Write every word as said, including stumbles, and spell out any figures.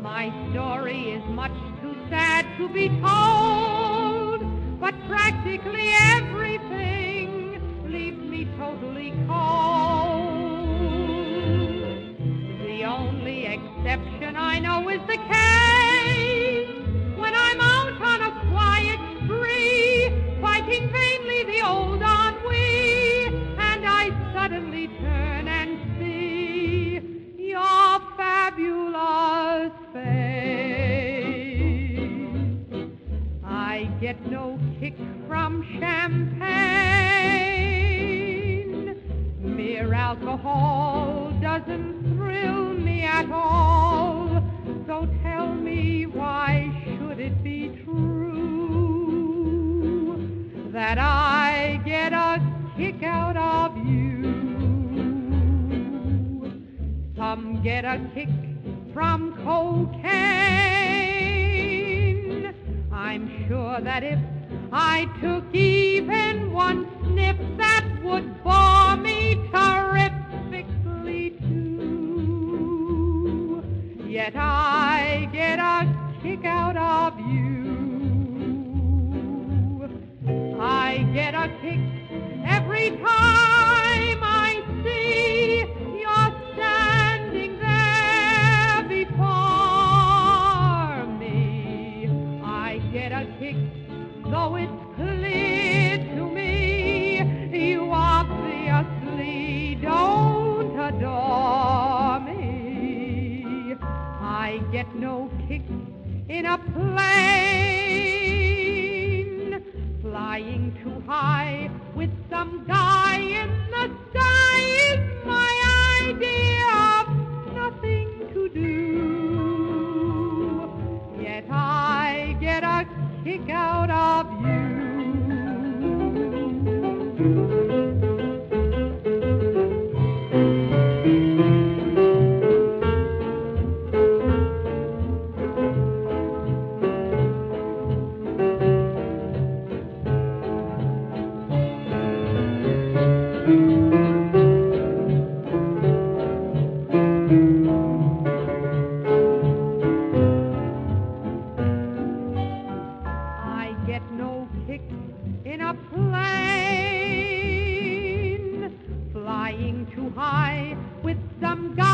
My story is much too sad to be told, but practically everything leaves me totally cold. The only exception I know is the case when I'm out on a quiet spree, fighting vainly the old ennui, and I suddenly turn and see your fabulous face. I get no kick from champagne. Mere alcohol doesn't thrill me at all. So tell me, why should it be true that I get a kick out of you? Some get a kick from cocaine. I'm sure that if I took even one sniff, that would bore me terrifically too. Yet I get a kick out of you. I get a kick every time I see your standing there before me. I get a kick, though it's clear to me you obviously don't adore me. I get no kick in a plane flying too high with some guy in the sky is my idea of nothing to do. Yet I get a kick out of you. Plane flying too high with some guy.